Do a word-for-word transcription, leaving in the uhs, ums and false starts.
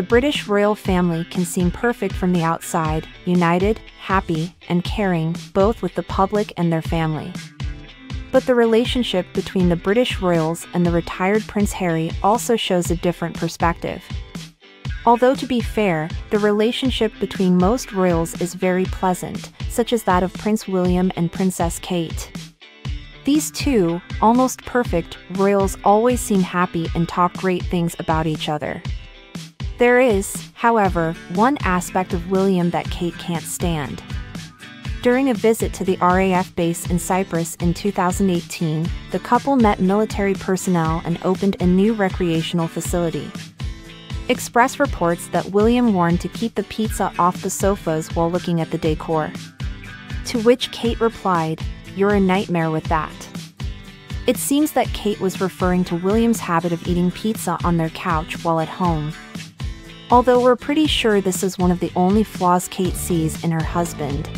The British royal family can seem perfect from the outside, united, happy, and caring, both with the public and their family. But the relationship between the British royals and the retired Prince Harry also shows a different perspective. Although to be fair, the relationship between most royals is very pleasant, such as that of Prince William and Princess Kate. These two, almost perfect, royals always seem happy and talk great things about each other. There is, however, one aspect of William that Kate can't stand. During a visit to the R A F base in Cyprus in two thousand eighteen, the couple met military personnel and opened a new recreational facility. Express reports that William warned to keep the pizza off the sofas while looking at the decor. To which Kate replied, "You're a nightmare with that." It seems that Kate was referring to William's habit of eating pizza on their couch while at home. Although we're pretty sure this is one of the only flaws Kate sees in her husband.